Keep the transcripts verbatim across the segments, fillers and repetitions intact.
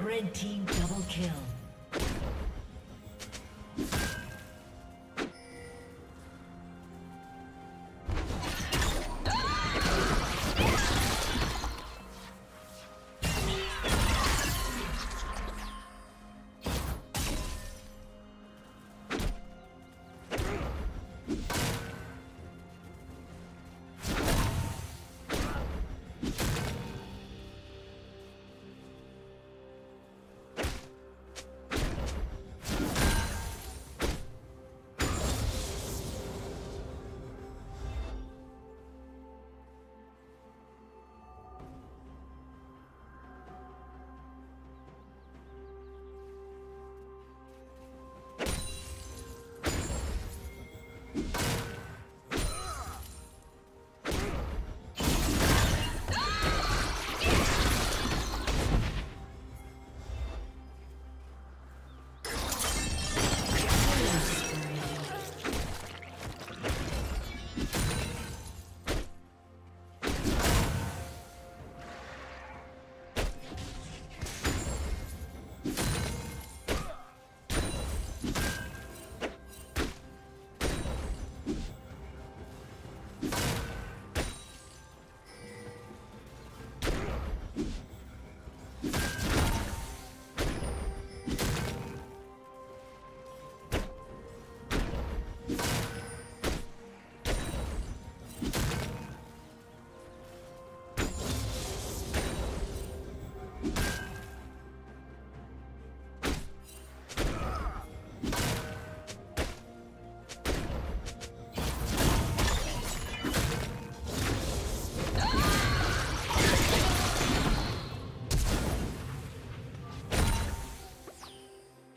Red team double kill.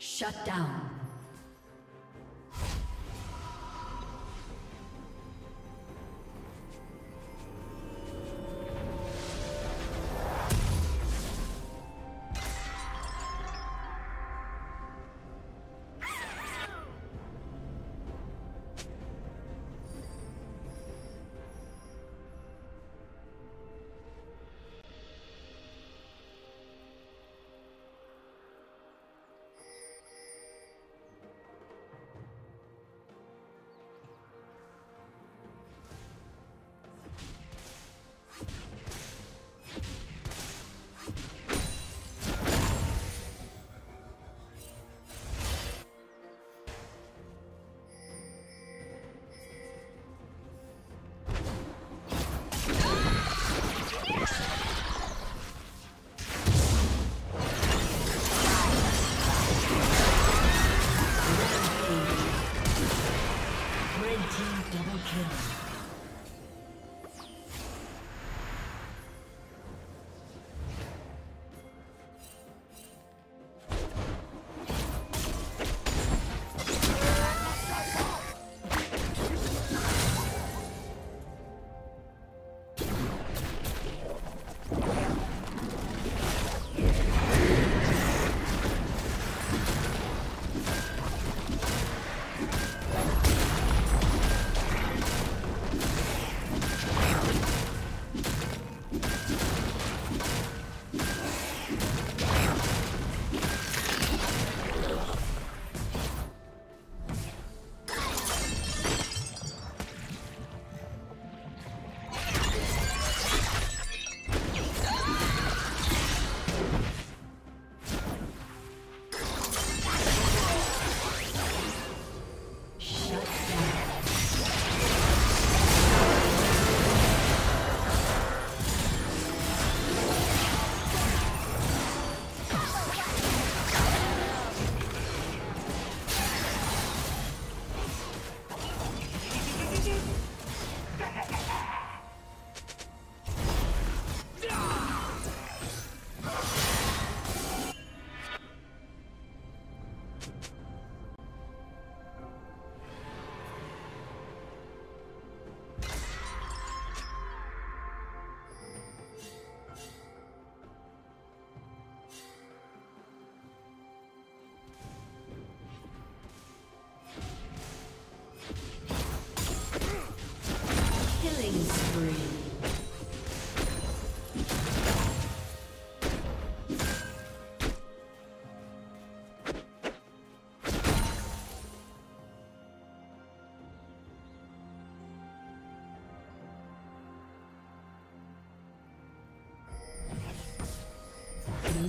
Shut down. Blue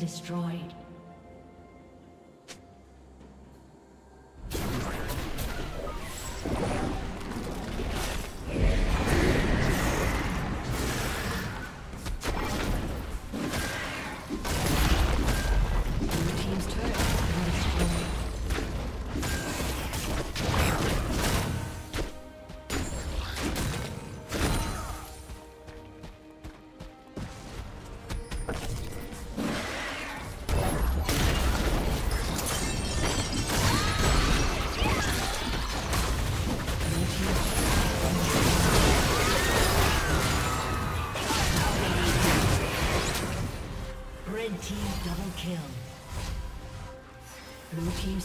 Destroyed. Kill. Blue team's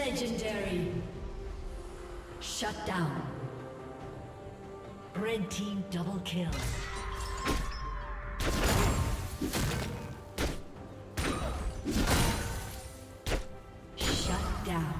Legendary. Shut down. Red team double kill. Shut down.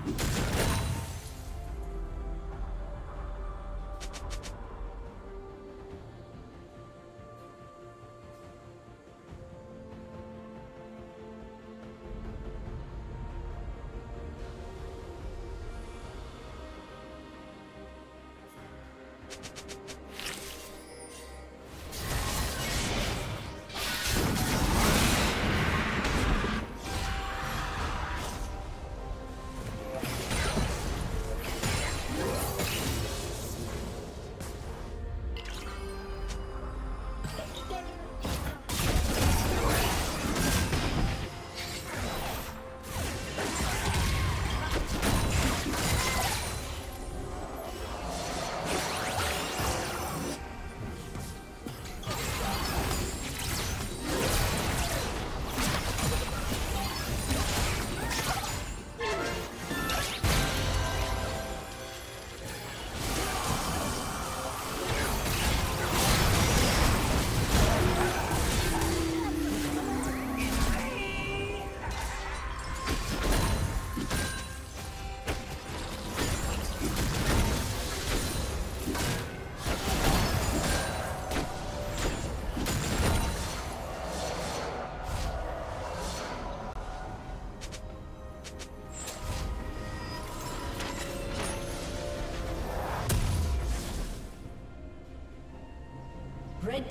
Red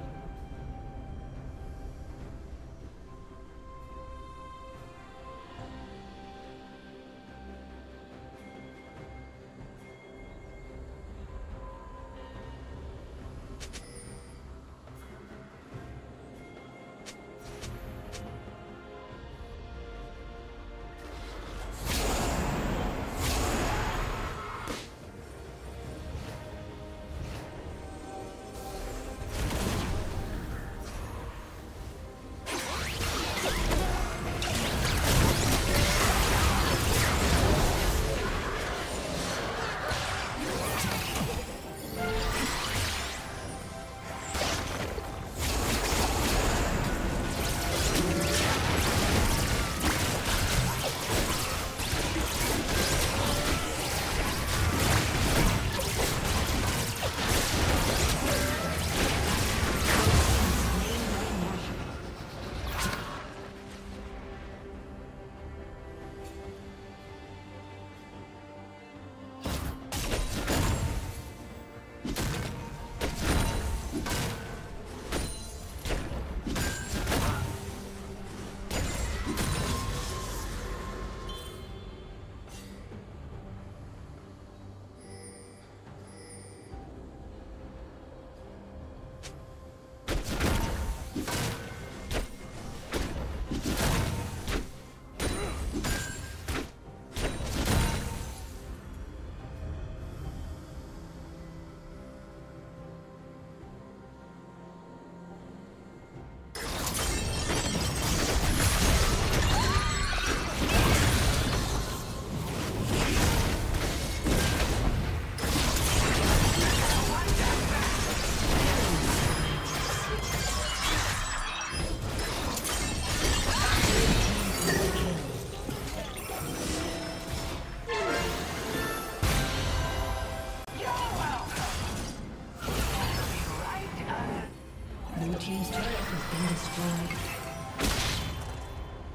team's turret has been destroyed.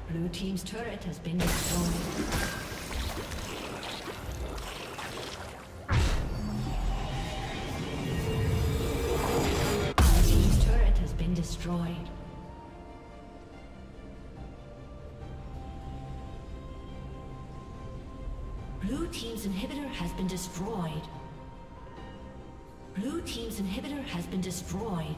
Blue team's turret has been destroyed. Blue team's inhibitor has been destroyed. Blue team's inhibitor has been destroyed.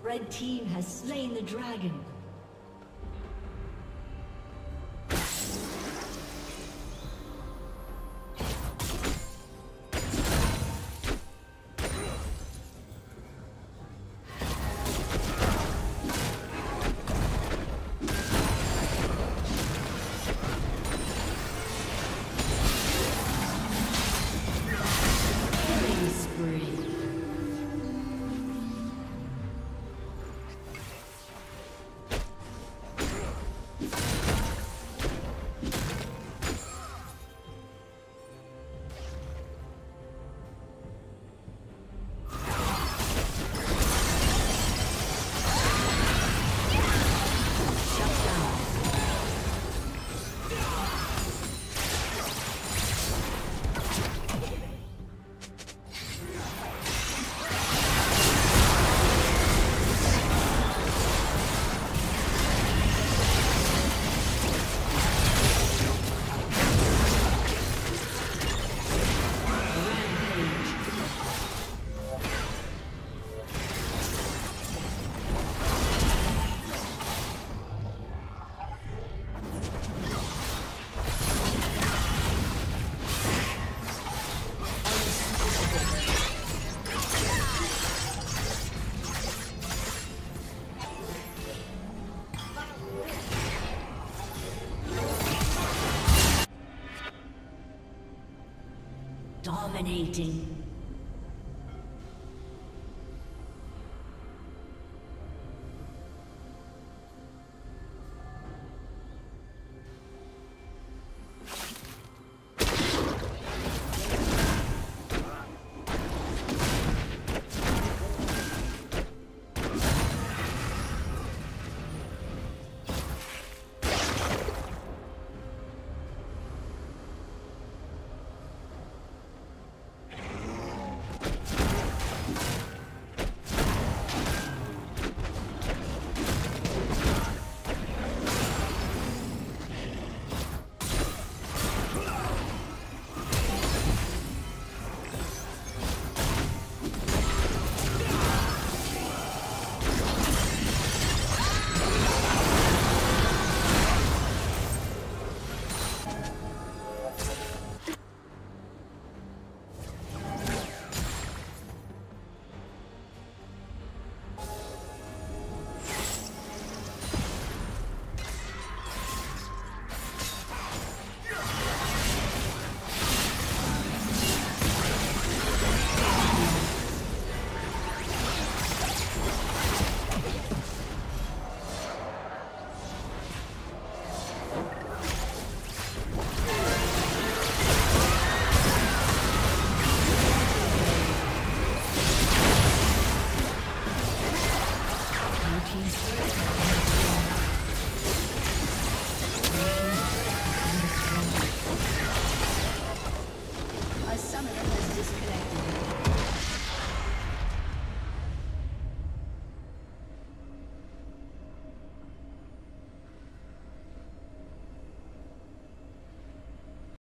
Red team has slain the dragon. Dominating. A summoner has disconnected.